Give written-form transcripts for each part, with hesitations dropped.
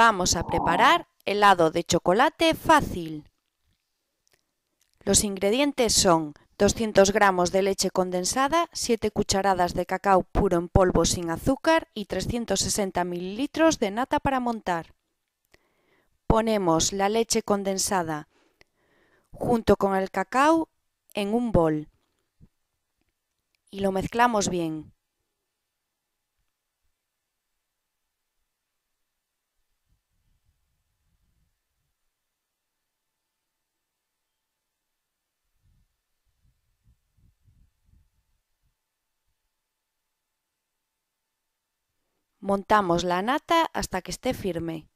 Vamos a preparar helado de chocolate fácil. Los ingredientes son 200 gramos de leche condensada, 7 cucharadas de cacao puro en polvo sin azúcar y 360 mililitros de nata para montar. Ponemos la leche condensada junto con el cacao en un bol y lo mezclamos bien. Montamos la nata hasta que esté firme.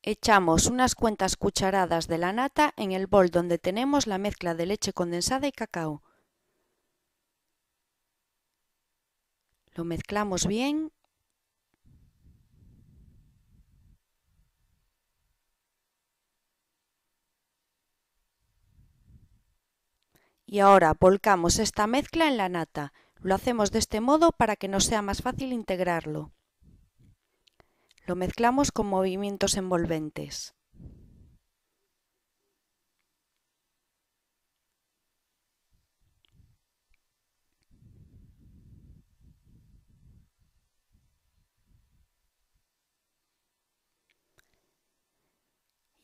Echamos unas cuantas cucharadas de la nata en el bol donde tenemos la mezcla de leche condensada y cacao. Lo mezclamos bien. Y ahora volcamos esta mezcla en la nata. Lo hacemos de este modo para que nos sea más fácil integrarlo. Lo mezclamos con movimientos envolventes.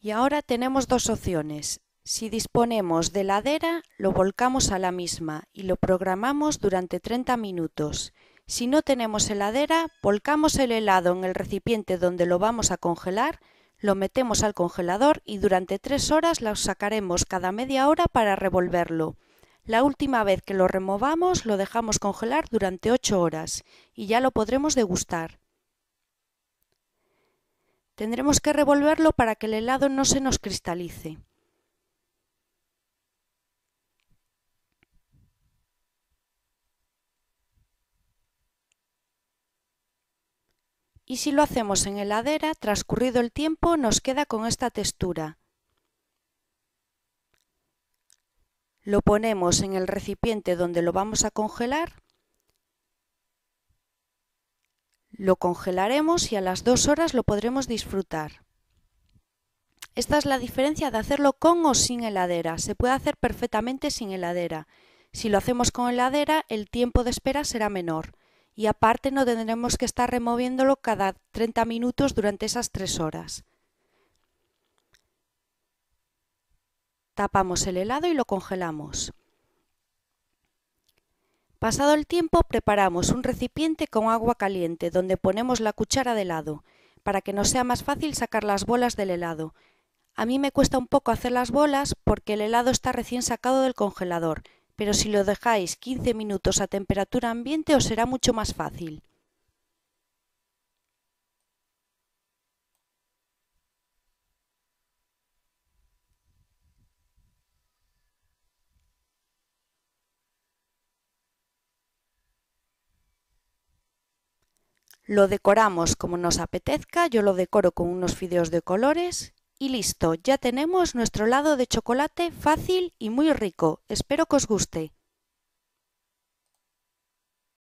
Y ahora tenemos dos opciones. Si disponemos de heladera, lo volcamos a la misma y lo programamos durante 30 minutos. Si no tenemos heladera, volcamos el helado en el recipiente donde lo vamos a congelar, lo metemos al congelador y durante 3 horas lo sacaremos cada media hora para revolverlo. La última vez que lo removamos, lo dejamos congelar durante 8 horas y ya lo podremos degustar. Tendremos que revolverlo para que el helado no se nos cristalice. Y si lo hacemos en heladera, transcurrido el tiempo nos queda con esta textura. Lo ponemos en el recipiente donde lo vamos a congelar. Lo congelaremos y a las 2 horas lo podremos disfrutar. Esta es la diferencia de hacerlo con o sin heladera. Se puede hacer perfectamente sin heladera. Si lo hacemos con heladera, el tiempo de espera será menor. Y aparte no tendremos que estar removiéndolo cada 30 minutos durante esas 3 horas. Tapamos el helado y lo congelamos. Pasado el tiempo, preparamos un recipiente con agua caliente donde ponemos la cuchara de helado, para que nos sea más fácil sacar las bolas del helado. A mí me cuesta un poco hacer las bolas porque el helado está recién sacado del congelador, pero si lo dejáis 15 minutos a temperatura ambiente os será mucho más fácil. Lo decoramos como nos apetezca, yo lo decoro con unos fideos de colores. Y listo, ya tenemos nuestro helado de chocolate fácil y muy rico. Espero que os guste.